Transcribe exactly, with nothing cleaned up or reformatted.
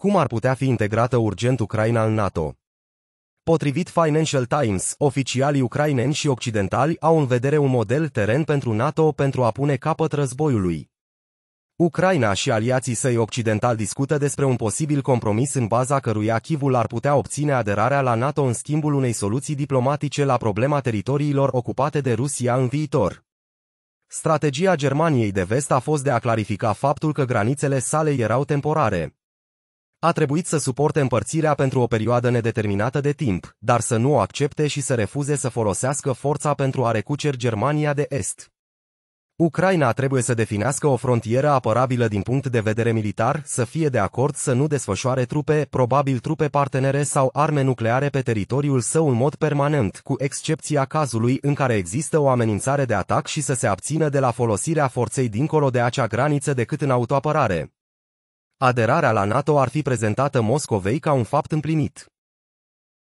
Cum ar putea fi integrată urgent Ucraina în NATO? Potrivit Financial Times, oficialii ucraineni și occidentali au în vedere un model teren pentru NATO pentru a pune capăt războiului. Ucraina și aliații săi occidentali discută despre un posibil compromis în baza căruia Kievul ar putea obține aderarea la NATO în schimbul unei soluții diplomatice la problema teritoriilor ocupate de Rusia în viitor. Strategia Germaniei de Vest a fost de a clarifica faptul că granițele sale erau temporare. A trebuit să suporte împărțirea pentru o perioadă nedeterminată de timp, dar să nu o accepte și să refuze să folosească forța pentru a recuceri Germania de Est. Ucraina trebuie să definească o frontieră apărabilă din punct de vedere militar, să fie de acord să nu desfășoare trupe, probabil trupe partenere sau arme nucleare pe teritoriul său în mod permanent, cu excepția cazului în care există o amenințare de atac și să se abțină de la folosirea forței dincolo de acea graniță decât în autoapărare. Aderarea la NATO ar fi prezentată Moscovei ca un fapt împlinit.